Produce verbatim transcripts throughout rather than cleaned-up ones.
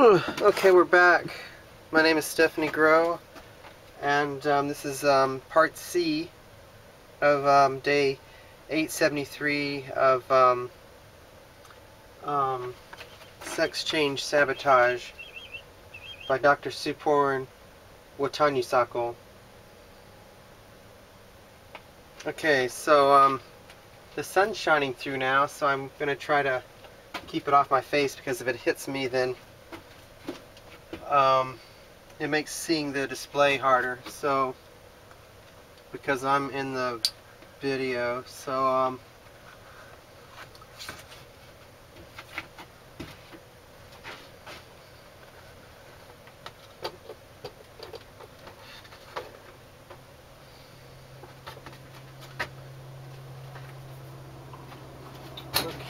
Okay, we're back. My name is Stephanie Groh, and um, this is um, part C of um, day eight seventy-three of um, um, Sex Change Sabotage by Doctor Suporn Watanyasakul. Okay, so um, the sun's shining through now, so I'm going to try to keep it off my face, because if it hits me, then Um, it makes seeing the display harder, so because I'm in the video. So um,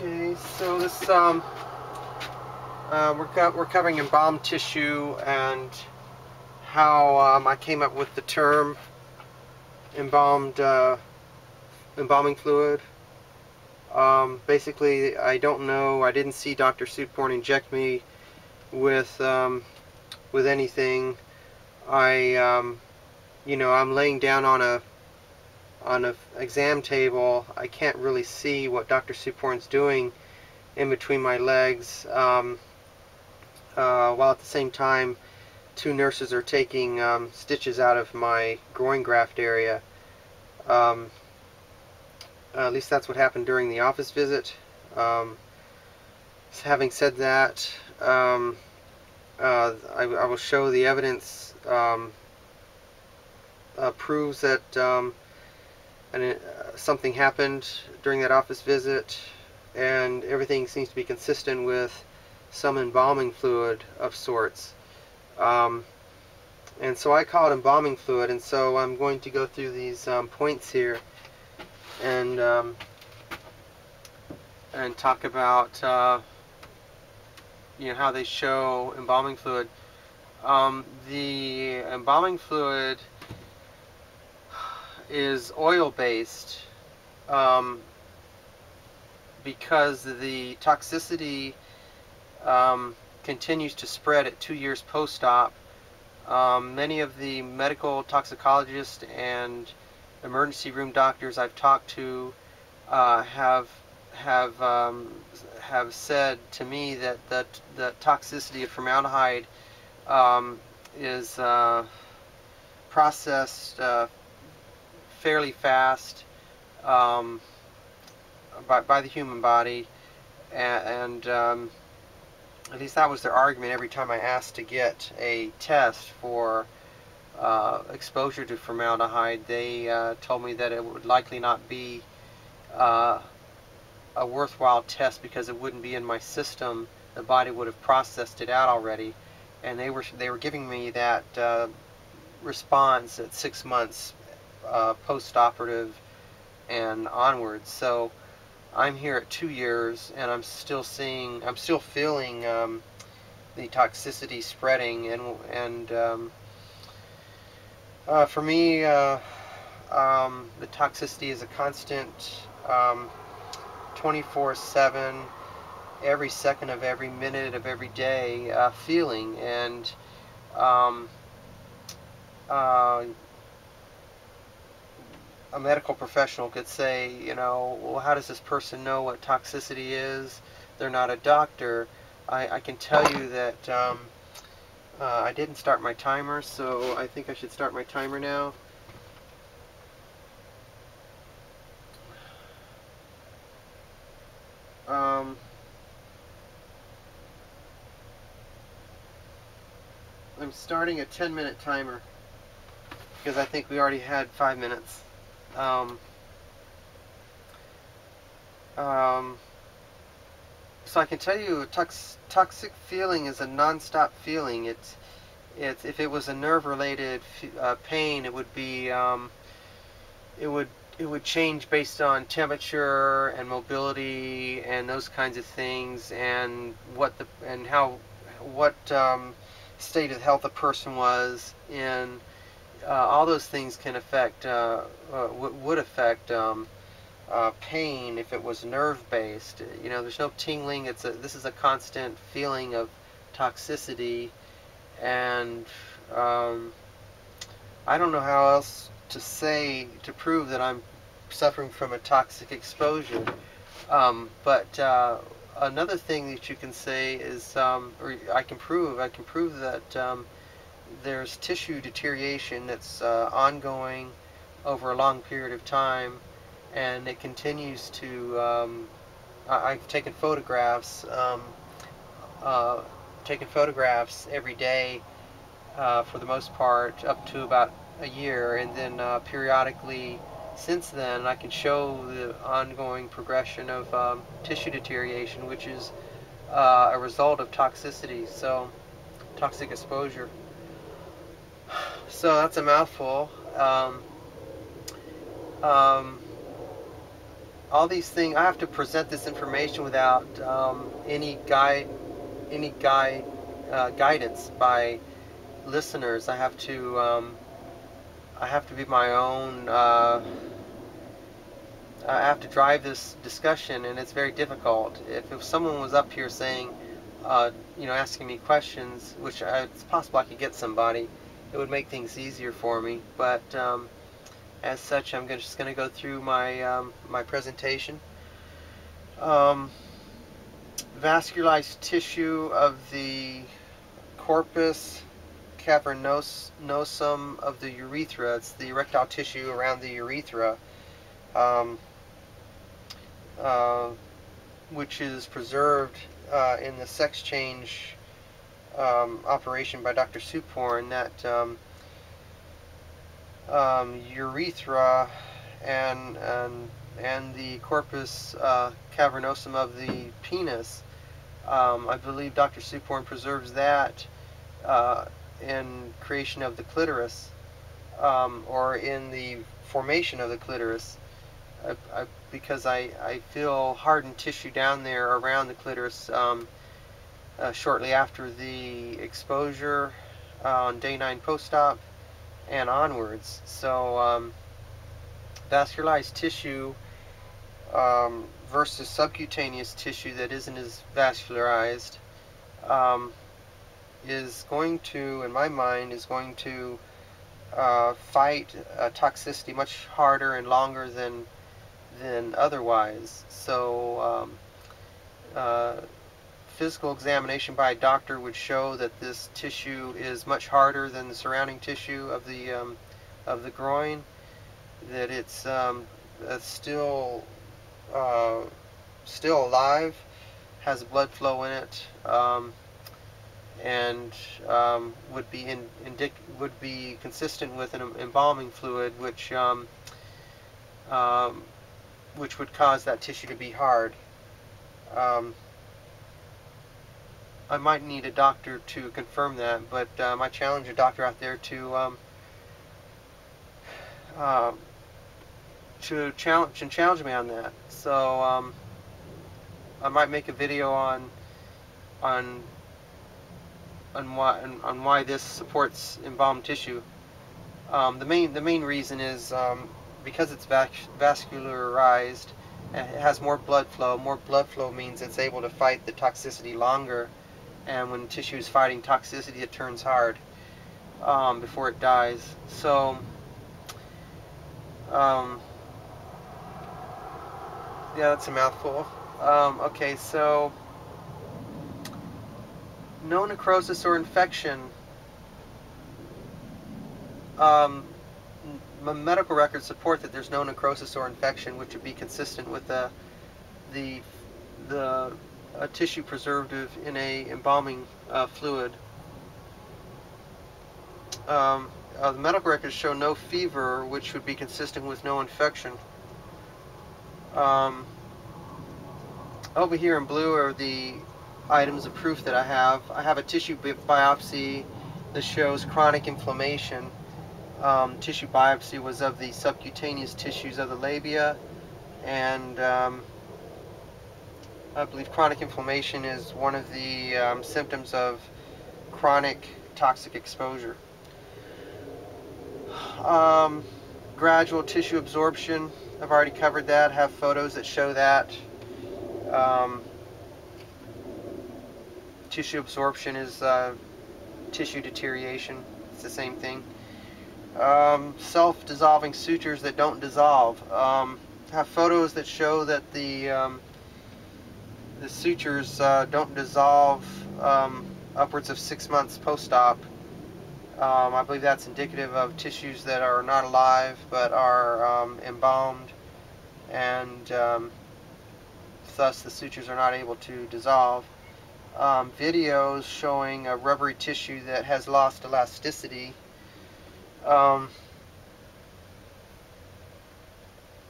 okay, so this um Uh, we're, co we're covering embalmed tissue and how um, I came up with the term embalmed, uh, embalming fluid. Um, basically, I don't know, I didn't see Doctor Suporn inject me with, um, with anything. I, um, you know, I'm laying down on a, on a exam table. I can't really see what Doctor Suporn's doing in between my legs. Um, Uh, while at the same time two nurses are taking um, stitches out of my groin graft area. Um, uh, at least that's what happened during the office visit. Um, having said that, um, uh, I, I will show the evidence um, uh, proves that um, an, uh, something happened during that office visit, and everything seems to be consistent with some embalming fluid of sorts. Um, and so I call it embalming fluid, and so I'm going to go through these um, points here and um, and talk about uh, you know, how they show embalming fluid. Um, the embalming fluid is oil based um, because the toxicity Um, continues to spread at two years post-op. Um, many of the medical toxicologists and emergency room doctors I've talked to uh, have have um, have said to me that that the toxicity of formaldehyde um, is uh, processed uh, fairly fast um, by by the human body, and, and um, at least that was their argument every time I asked to get a test for uh, exposure to formaldehyde. They uh, told me that it would likely not be uh, a worthwhile test because it wouldn't be in my system. The body would have processed it out already, and they were they were giving me that uh, response at six months uh, post-operative and onwards. So I'm here at two years, and I'm still seeing, I'm still feeling um, the toxicity spreading, and and um, uh, for me, uh, um, the toxicity is a constant, um, twenty-four seven, every second of every minute of every day uh, feeling, and um, uh, a medical professional could say, you know, well, how does this person know what toxicity is? They're not a doctor. I, I can tell you that um, uh, I didn't start my timer, so I think I should start my timer now. Um, I'm starting a ten minute timer because I think we already had five minutes. Um, um, so I can tell you, a tox toxic feeling is a non-stop feeling. It's, it's, if it was a nerve-related uh, pain, it would be, um, it would, it would change based on temperature and mobility and those kinds of things, and what the, and how, what um, state of health a person was in. Uh, all those things can affect, uh, uh, would affect um, uh, pain if it was nerve-based. You know, there's no tingling. It's a, this is a constant feeling of toxicity, and um, I don't know how else to say to prove that I'm suffering from a toxic exposure. Um, but uh, another thing that you can say is, um, or I can prove, I can prove that um, there's tissue deterioration that's uh, ongoing over a long period of time, and it continues to. Um, I, I've taken photographs, um, uh, taken photographs every day uh, for the most part, up to about a year, and then uh, periodically. Since then, I can show the ongoing progression of um, tissue deterioration, which is uh, a result of toxicity, so toxic exposure. So that's a mouthful. Um, um, all these things, I have to present this information without um, any guide, any guide, uh, guidance by listeners. I have to, um, I have to be my own. Uh, I have to drive this discussion, and it's very difficult. If, if someone was up here saying, uh, you know, asking me questions, which I, it's possible I could get somebody, it would make things easier for me. But um, as such, I'm just going to go through my um, my presentation. Um, vascularized tissue of the corpus cavernosum of the urethra. It's the erectile tissue around the urethra. Um, Uh, which is preserved uh, in the sex change um, operation by Doctor Suporn. That um, um, urethra and, and and the corpus uh, cavernosum of the penis. Um, I believe Doctor Suporn preserves that uh, in creation of the clitoris, um, or in the formation of the clitoris. I, I, because I, I feel hardened tissue down there around the clitoris um, uh, shortly after the exposure uh, on day nine post-op and onwards. So um, vascularized tissue um, versus subcutaneous tissue that isn't as vascularized um, is going to, in my mind, is going to uh, fight uh, toxicity much harder and longer than than otherwise. So um, uh, physical examination by a doctor would show that this tissue is much harder than the surrounding tissue of the um, of the groin, that it's um, uh, still uh, still alive, has blood flow in it, um, and um, would be in, indic would be consistent with an embalming fluid, which um, um, which would cause that tissue to be hard. Um, I might need a doctor to confirm that, but um, I challenge a doctor out there to um, uh, to challenge and challenge me on that. So um, I might make a video on on on why on why this supports embalmed tissue. Um, the main the main reason is. Um, Because it's vascularized, and it has more blood flow. More blood flow means it's able to fight the toxicity longer, and when tissue is fighting toxicity, it turns hard um, before it dies. So, um, yeah, that's a mouthful. Um, okay, so no necrosis or infection. Um, My medical records support that there's no necrosis or infection, which would be consistent with the the, the a tissue preservative in a embalming uh, fluid. Um, uh, the medical records show no fever, which would be consistent with no infection. Um, over here in blue are the items of proof that I have. I have a tissue bi biopsy that shows chronic inflammation. Um, tissue biopsy was of the subcutaneous tissues of the labia, and um, I believe chronic inflammation is one of the um, symptoms of chronic toxic exposure. Um, gradual tissue absorption, I've already covered that, I have photos that show that. Um, Tissue absorption is uh, tissue deterioration. It's the same thing. Um, self-dissolving sutures that don't dissolve. Um, have photos that show that the um, the sutures uh, don't dissolve um, upwards of six months post-op. Um, I believe that's indicative of tissues that are not alive but are um, embalmed, and um, thus the sutures are not able to dissolve. Um, videos showing a rubbery tissue that has lost elasticity. Um,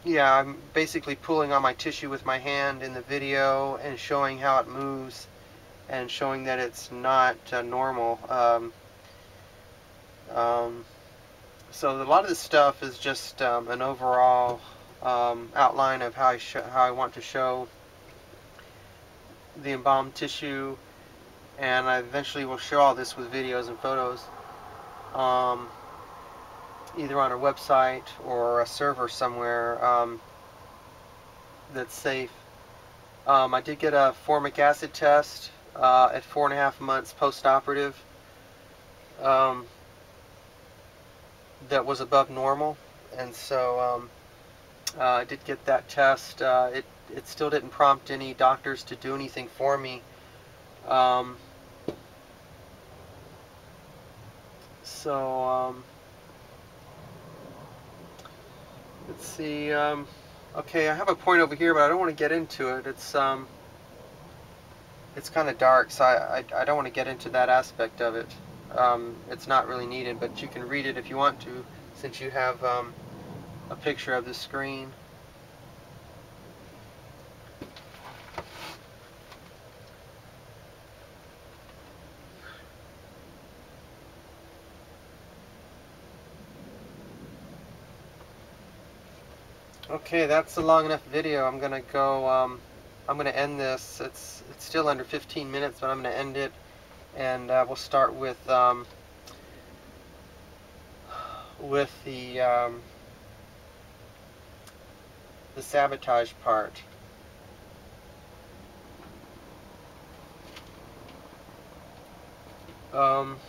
yeah, I'm basically pulling on my tissue with my hand in the video and showing how it moves and showing that it's not uh, normal. Um, um, so a lot of this stuff is just um, an overall um, outline of how I, sh how I want to show the embalmed tissue, and I eventually will show all this with videos and photos, um, either on a website or a server somewhere um, that's safe. Um, I did get a formic acid test uh, at four and a half months post-operative um, that was above normal, and so um, uh, I did get that test. Uh, it It still didn't prompt any doctors to do anything for me. Um, so, um, let's see. Um, okay, I have a point over here, but I don't want to get into it. It's um, it's kind of dark, so I, I, I don't want to get into that aspect of it. Um, it's not really needed, but you can read it if you want to, since you have um, a picture of the screen. Okay, that's a long enough video. I'm gonna go. Um, I'm gonna end this. It's it's still under fifteen minutes, but I'm gonna end it, and uh, we'll start with um, with the um, the sabotage part. Um,